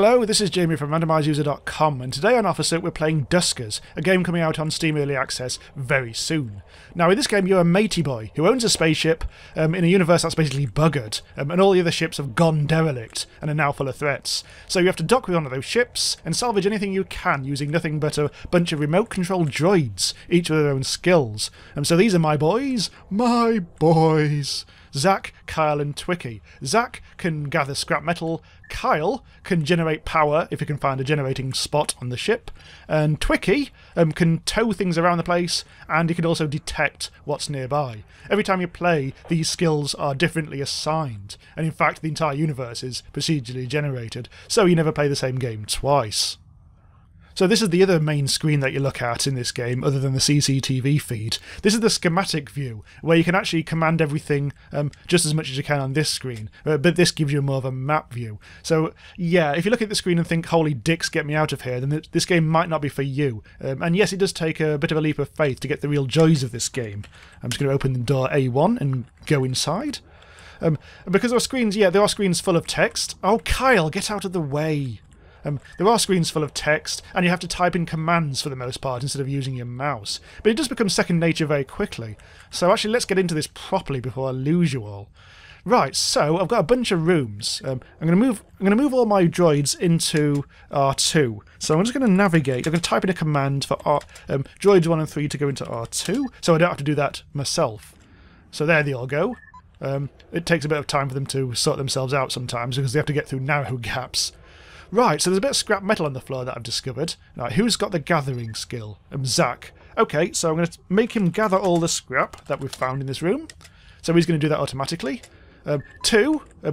Hello, this is Jamie from RandomiseUser.com, and today on Alpha Soup we're playing Duskers, a game coming out on Steam Early Access very soon. Now in this game you're a matey boy who owns a spaceship in a universe that's basically buggered, and all the other ships have gone derelict and are now full of threats. So you have to dock with one of those ships and salvage anything you can using nothing but a bunch of remote-controlled droids, each with their own skills. So these are my boys. Zach, Kyle and Twiki. Zach can gather scrap metal, Kyle can generate power if he can find a generating spot on the ship, and Twiki can tow things around the place, and he can also detect what's nearby. Every time you play, these skills are differently assigned, and in fact the entire universe is procedurally generated, so you never play the same game twice. So this is the other main screen that you look at in this game, other than the CCTV feed. This is the schematic view, where you can actually command everything just as much as you can on this screen, but this gives you more of a map view. So yeah, if you look at the screen and think, holy dicks, get me out of here, then this game might not be for you. And yes, it does take a bit of a leap of faith to get the real joys of this game. I'm just going to open the door A1 and go inside. Because there are screens, yeah, there are screens full of text. Oh, Kyle, get out of the way! There are screens full of text, and you have to type in commands for the most part instead of using your mouse. But it does become second nature very quickly. So actually, let's get into this properly before I lose you all. Right, so I've got a bunch of rooms. I'm going to move all my droids into R2. So I'm just going to navigate. I'm going to type in a command for droids 1 and 3 to go into R2, so I don't have to do that myself. So there they all go. It takes a bit of time for them to sort themselves out sometimes because they have to get through narrow gaps. Right, so there's a bit of scrap metal on the floor that I've discovered. Right, who's got the gathering skill? Zach. Okay, so I'm going to make him gather all the scrap that we've found in this room. So he's going to do that automatically.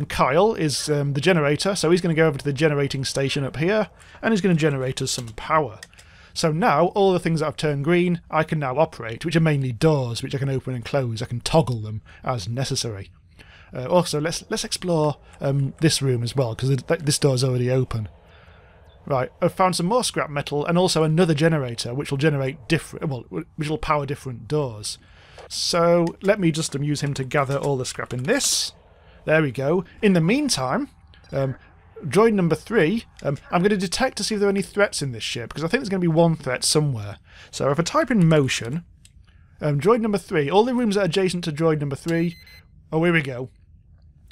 Kyle is the generator, so he's going to go over to the generating station up here, and he's going to generate us some power. So now, all the things that I've turned green, I can now operate, which are mainly doors, which I can open and close. I can toggle them as necessary. Also, let's explore this room as well, because this door's already open. Right, I've found some more scrap metal and also another generator, which will generate which will power different doors. So let me just use him to gather all the scrap in this. There we go. In the meantime, droid number 3, I'm going to detect to see if there are any threats in this ship, because I think there's going to be one threat somewhere. So if I type in motion, droid number 3, all the rooms that are adjacent to droid number 3. Oh, here we go.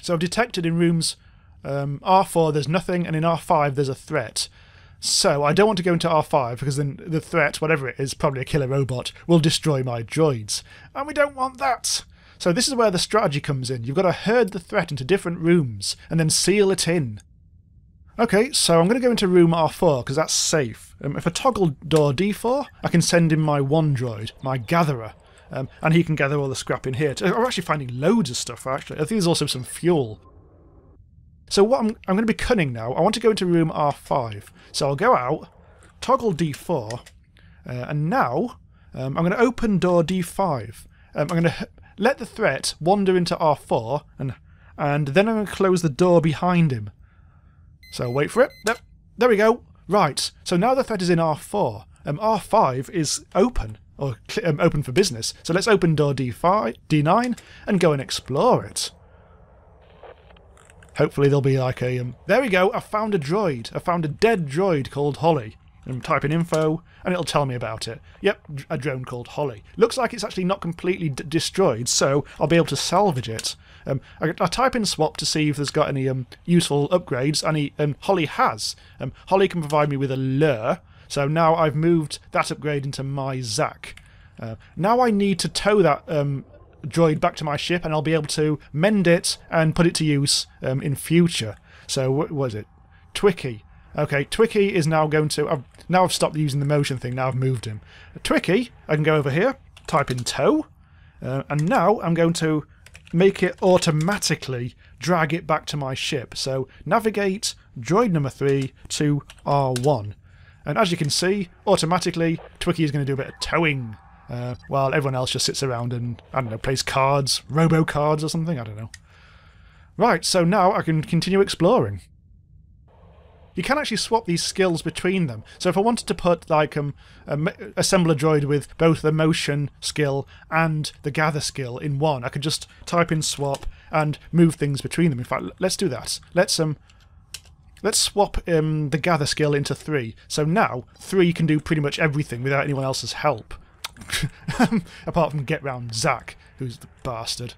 So I've detected in rooms R4 there's nothing, and in R5 there's a threat. So I don't want to go into R5 because then the threat, whatever it is, probably a killer robot, will destroy my droids. And we don't want that! So this is where the strategy comes in. You've got to herd the threat into different rooms and then seal it in. Okay, so I'm going to go into room R4 because that's safe. If I toggle door D4, I can send in my one droid, my gatherer. And he can gather all the scrap in here. I'm actually finding loads of stuff, actually. I think there's also some fuel. So what I'm going to be cunning now. I want to go into room R5. So I'll go out, toggle D4, and now I'm going to open door D5. I'm going to let the threat wander into R4, and then I'm going to close the door behind him. So wait for it. There we go. Right. So now the threat is in R4. R5 is open. Or open for business. So let's open door D9 and go and explore it. Hopefully there'll be like a... There we go, I found a droid. I found a dead droid called Holly. Type in info and it'll tell me about it. Yep, a drone called Holly. Looks like it's actually not completely destroyed, so I'll be able to salvage it. I type in swap to see if there's got any useful upgrades, and Holly has. Holly can provide me with a lure. So now I've moved that upgrade into my Zach. Now I need to tow that droid back to my ship, and I'll be able to mend it and put it to use in future. So what was it? Twiki. Okay, Twiki is now going to... Now I've stopped using the motion thing, now I've moved him. Twiki, I can go over here, type in tow, and now I'm going to make it automatically drag it back to my ship. So navigate droid number 3 to R1. And as you can see, automatically, Twiki is going to do a bit of towing, while everyone else just sits around and, I don't know, plays cards, robo-cards or something, I don't know. Right, so now I can continue exploring. You can actually swap these skills between them. So if I wanted to put, like, assemble a droid with both the motion skill and the gather skill in one, I could just type in swap and move things between them. In fact, let's do that. Let's Let's swap the gather skill into 3. So now 3 can do pretty much everything without anyone else's help. Apart from get round Zack, who's the bastard.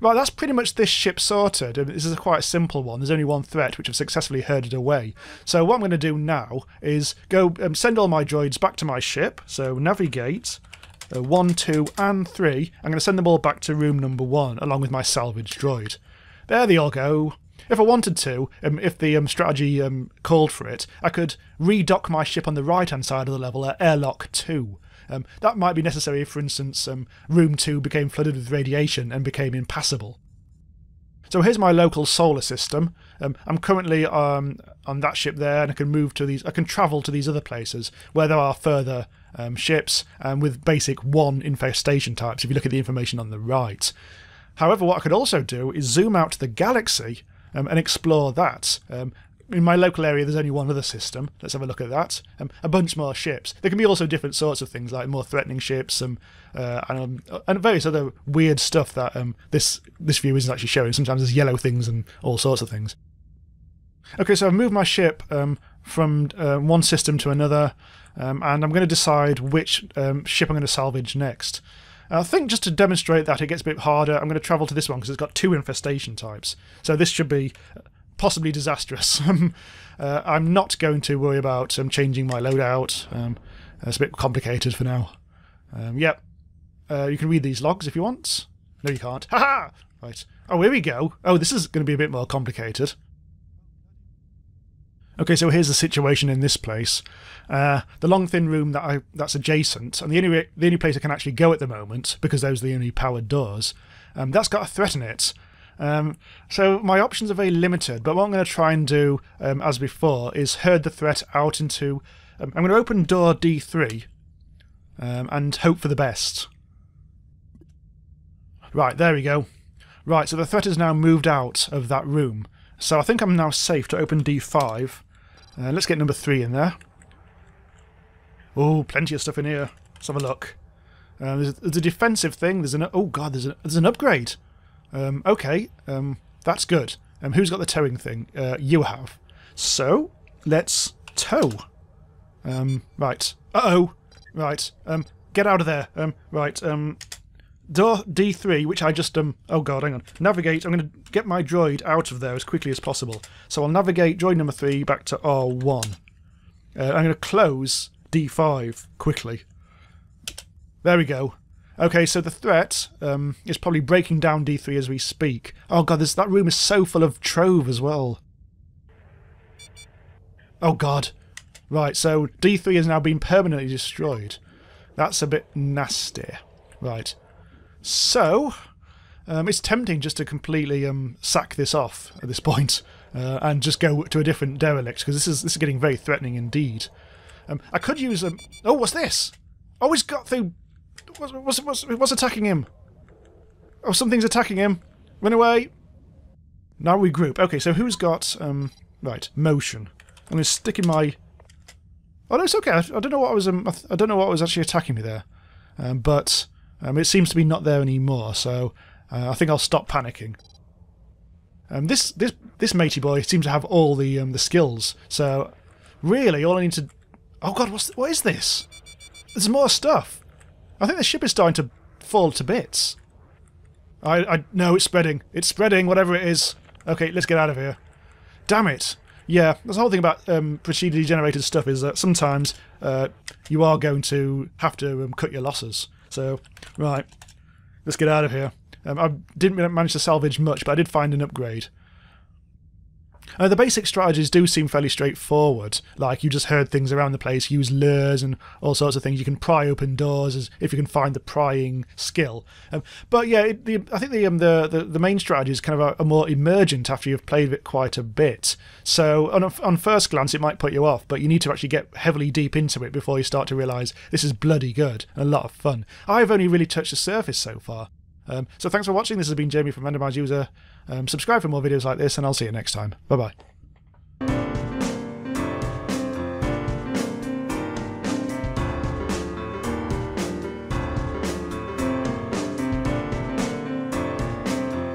Right, that's pretty much this ship sorted. This is a quite simple one. There's only one threat, which I've successfully herded away. So what I'm going to do now is go send all my droids back to my ship. So navigate, 1, 2 and 3. I'm going to send them all back to room number 1, along with my salvage droid. There they all go. If I wanted to, if the strategy called for it, I could redock my ship on the right-hand side of the level at airlock 2. That might be necessary if, for instance, room 2 became flooded with radiation and became impassable. So here's my local solar system. I'm currently on that ship there, and I can move to these. I can travel to these other places where there are further ships with basic 1 infestation types, if you look at the information on the right. However, what I could also do is zoom out to the galaxy and explore that. In my local area, there's only one other system. Let's have a look at that. A bunch more ships. There can be also different sorts of things, like more threatening ships and various other weird stuff that this view isn't actually showing. Sometimes there's yellow things and all sorts of things. Okay, so I've moved my ship from one system to another, and I'm going to decide which ship I'm going to salvage next. I think just to demonstrate that it gets a bit harder, I'm going to travel to this one because it's got 2 infestation types. So this should be possibly disastrous. I'm not going to worry about changing my loadout. It's a bit complicated for now. Yep. You can read these logs if you want. No, you can't. Haha! Right. Oh, here we go. Oh, this is going to be a bit more complicated. Okay, so here's the situation in this place. The long thin room that's adjacent, and the only place I can actually go at the moment, because those are the only powered doors, that's got a threat in it. So my options are very limited, but what I'm going to try and do, as before, is herd the threat out into... I'm going to open door D3 and hope for the best. Right, there we go. Right, so the threat is now moved out of that room. So I think I'm now safe to open D5. Let's get number 3 in there. Oh, plenty of stuff in here. Let's have a look. There's a defensive thing. There's an... Oh, God, there's an upgrade. Okay, that's good. Who's got the towing thing? You have. So, let's tow. Right. Uh-oh. Right. Get out of there. Right. Door D3, which I just... oh, God, hang on. Navigate. I'm going to get my droid out of there as quickly as possible. So I'll navigate droid number 3 back to R1. I'm going to close D5 quickly. There we go. Okay, so the threat is probably breaking down D3 as we speak. Oh god, that room is so full of trove as well. Oh god. Right, so D3 has now been permanently destroyed. That's a bit nasty. Right. So, it's tempting just to completely sack this off at this point and just go to a different derelict, because this is getting very threatening indeed. I could use a... Oh, what's this? Oh, it's got through... What's attacking him? Oh, something's attacking him. Run away. Now regroup. Okay, so who's got... right, motion. I'm going to stick in my... Oh, no, it's okay. I don't know what was I don't know what was actually attacking me there. But it seems to be not there anymore, so I think I'll stop panicking. This matey boy seems to have all the skills, so really all I need to... Oh, God, what is this? There's more stuff. I think the ship is starting to fall to bits. No, it's spreading. It's spreading, whatever it is. Okay, let's get out of here. Damn it. Yeah, that's the whole thing about procedurally generated stuff, is that sometimes you are going to have to cut your losses. So, right, let's get out of here. I didn't manage to salvage much, but I did find an upgrade. The basic strategies do seem fairly straightforward, like you just heard things around the place, use lures and all sorts of things. You can pry open doors if you can find the prying skill. But yeah, I think the main strategies kind of are more emergent after you've played it quite a bit. So on first glance it might put you off, but you need to actually get heavily deep into it before you start to realise this is bloody good and a lot of fun. I've only really touched the surface so far. So thanks for watching. This has been Jamie from RandomiseUser. Subscribe for more videos like this, and I'll see you next time. Bye-bye.